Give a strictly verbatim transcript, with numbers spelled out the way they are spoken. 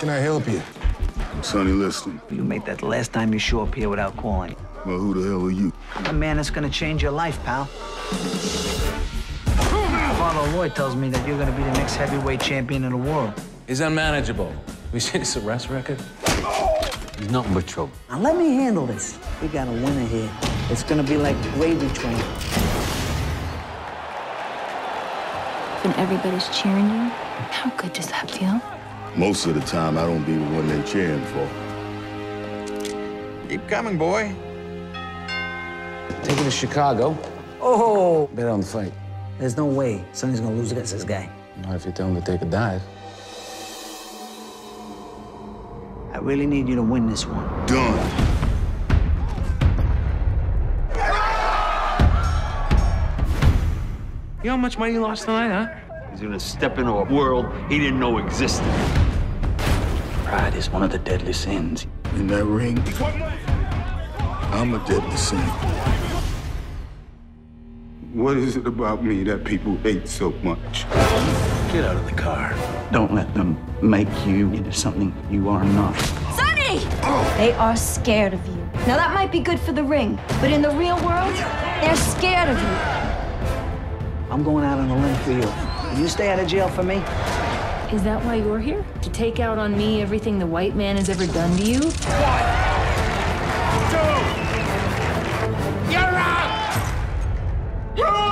can I help you? I'm Sonny Liston. You made that the last time you show up here without calling. Well, who the hell are you? The man that's gonna change your life, pal. Father Lloyd tells me that you're gonna be the next heavyweight champion in the world. He's unmanageable. We see this arrest record? He's nothing but trouble. Now let me handle this. We got a winner here. It's gonna be like gravy train. When everybody's cheering you, how good does that feel? Most of the time, I don't be the one they're cheering for. Keep coming, boy. Take it to Chicago. Oh! Bet on the fight. There's no way Sonny's gonna lose against this guy. Not if you tell him to take a dive. I really need you to win this one. Done. You know how much money you lost tonight, huh? He's gonna step into a world he didn't know existed. Pride is one of the deadly sins. In that ring, I'm a deadly sin. What is it about me that people hate so much? Get out of the car. Don't let them make you into something you are not. Sonny! Oh. They are scared of you. Now, that might be good for the ring, but in the real world, they're scared of you. I'm going out on a limb for you. Will you stay out of jail for me? Is that why you're here? To take out on me everything the white man has ever done to you? One, two, you're out! You're out!